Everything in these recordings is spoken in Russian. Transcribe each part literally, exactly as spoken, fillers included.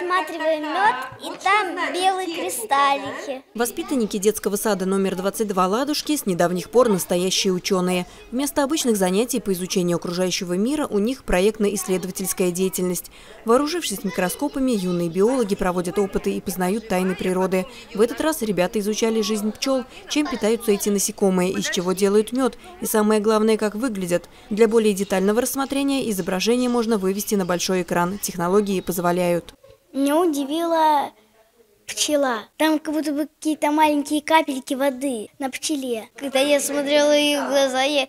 рассматриваем мед, и там белые кристаллики. Воспитанники детского сада номер двадцать два «Ладушки» с недавних пор настоящие ученые. Вместо обычных занятий по изучению окружающего мира у них проектно-исследовательская деятельность. Вооружившись микроскопами, юные биологи проводят опыты и познают тайны природы. В этот раз ребята изучали жизнь пчел, чем питаются эти насекомые, из чего делают мед, и самое главное, как выглядят. Для более детального рассмотрения изображение можно вывести на большой экран. Технологии позволяют. Меня удивила пчела. Там как будто бы какие-то маленькие капельки воды на пчеле. Когда я смотрела ее глаза, я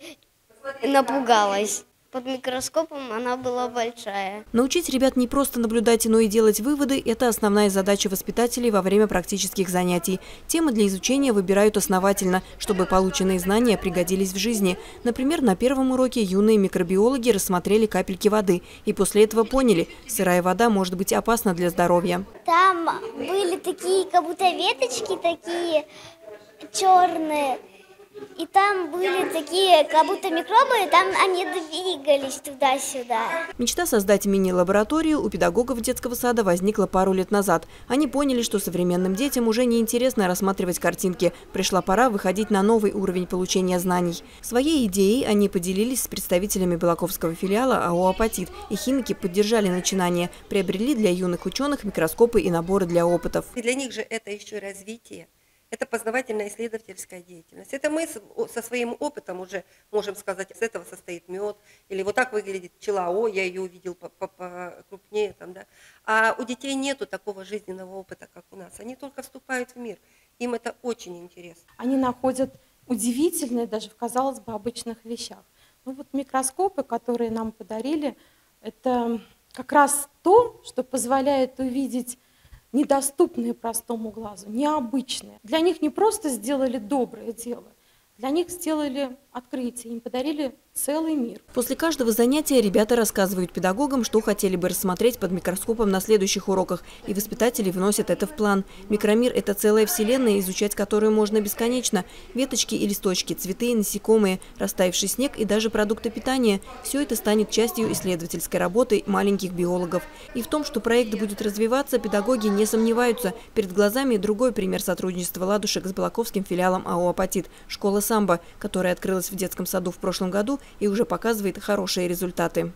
напугалась. Под микроскопом она была большая. Научить ребят не просто наблюдать, но и делать выводы – это основная задача воспитателей во время практических занятий. Темы для изучения выбирают основательно, чтобы полученные знания пригодились в жизни. Например, на первом уроке юные микробиологи рассмотрели капельки воды и после этого поняли – сырая вода может быть опасна для здоровья. Там были такие, как будто веточки такие черные. И там были такие, как будто микробы, и там они двигались туда-сюда. Мечта создать мини-лабораторию у педагогов детского сада возникла пару лет назад. Они поняли, что современным детям уже неинтересно рассматривать картинки. Пришла пора выходить на новый уровень получения знаний. Своей идеей они поделились с представителями Балаковского филиала АО «Апатит». И химики поддержали начинание, приобрели для юных ученых микроскопы и наборы для опытов. И для них же это еще развитие. Это познавательно-исследовательская деятельность. Это мы со своим опытом уже можем сказать, из этого состоит мед, или вот так выглядит пчела, о, я ее увидел покрупнее. Там, да. А у детей нету такого жизненного опыта, как у нас. Они только вступают в мир. Им это очень интересно. Они находят удивительные даже, казалось бы, обычных вещах. Ну вот микроскопы, которые нам подарили, это как раз то, что позволяет увидеть недоступные простому глазу, необычные. Для них не просто сделали доброе дело, для них сделали открытие, им подарили целый мир. После каждого занятия ребята рассказывают педагогам, что хотели бы рассмотреть под микроскопом на следующих уроках, и воспитатели вносят это в план. Микромир – это целая вселенная, изучать которую можно бесконечно. Веточки и листочки, цветы и насекомые, растаявший снег и даже продукты питания – все это станет частью исследовательской работы маленьких биологов. И в том, что проект будет развиваться, педагоги не сомневаются. Перед глазами другой пример сотрудничества «Ладушек» с Балаковским филиалом АО «Апатит» – школа «Самбо», которая открылась в детском саду в прошлом году и уже показывает хорошие результаты.